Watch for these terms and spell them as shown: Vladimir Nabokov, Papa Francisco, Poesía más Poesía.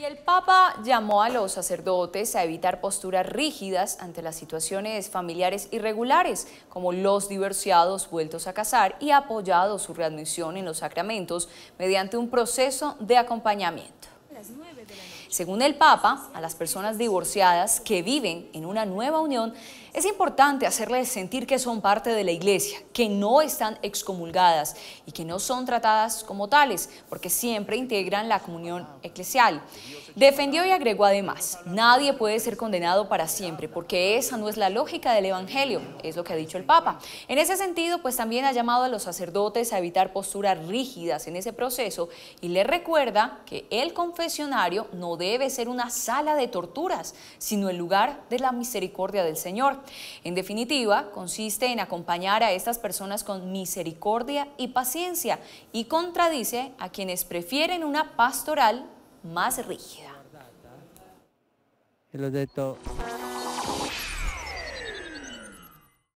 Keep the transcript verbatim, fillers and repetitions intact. Y el Papa llamó a los sacerdotes a evitar posturas rígidas ante las situaciones familiares irregulares, como los divorciados vueltos a casar, y ha apoyado su readmisión en los sacramentos mediante un proceso de acompañamiento. Según el Papa, a las personas divorciadas que viven en una nueva unión, es importante hacerles sentir que son parte de la Iglesia, que no están excomulgadas y que no son tratadas como tales, porque siempre integran la comunión eclesial. Defendió y agregó además, nadie puede ser condenado para siempre, porque esa no es la lógica del Evangelio, es lo que ha dicho el Papa. En ese sentido, pues también ha llamado a los sacerdotes a evitar posturas rígidas en ese proceso y les recuerda que el confesionario no debe ser una sala de torturas, sino el lugar de la misericordia del Señor. En definitiva, consiste en acompañar a estas personas con misericordia y paciencia y contradice a quienes prefieren una pastoral más rígida.